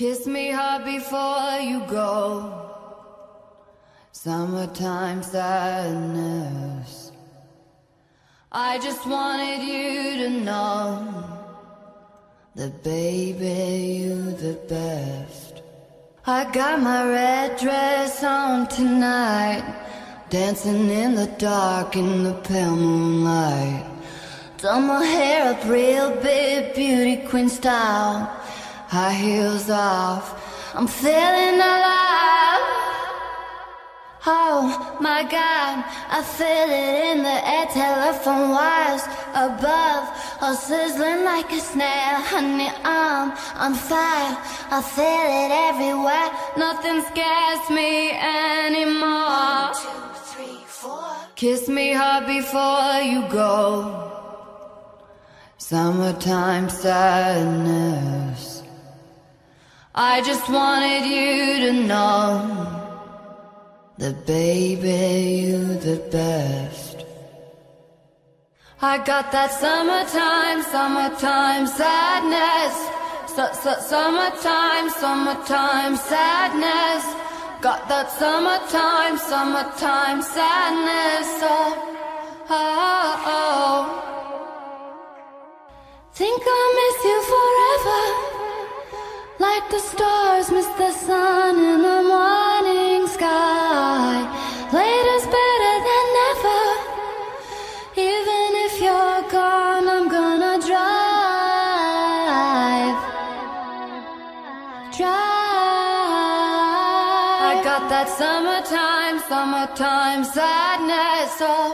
Kiss me hard before you go. Summertime sadness. I just wanted you to know that, baby, you're the best. I got my red dress on tonight, dancing in the dark in the pale moonlight. Done my hair up real big, beauty queen style, high heels off, I'm feeling alive. Oh my God, I feel it in the air, telephone wires above, all sizzling like a snail. Honey, I'm on fire, I feel it everywhere, nothing scares me anymore. 1, 2, 3, 4 Kiss me hard before you go. Summertime sadness. I just wanted you to know that, baby, you're the best. I got that summertime, summertime sadness. Summertime, summertime sadness. Got that summertime, summertime sadness. Oh, oh, oh. Think I'll miss you forever, like the stars miss the sun in the morning sky. Later's better than never, even if you're gone, I'm gonna drive. I got that summertime, summertime sadness. Oh,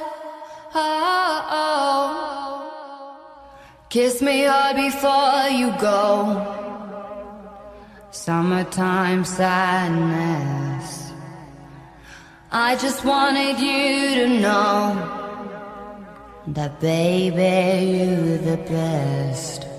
oh, oh. Kiss me hard before you go. Summertime sadness. I just wanted you to know that, baby, you're the best.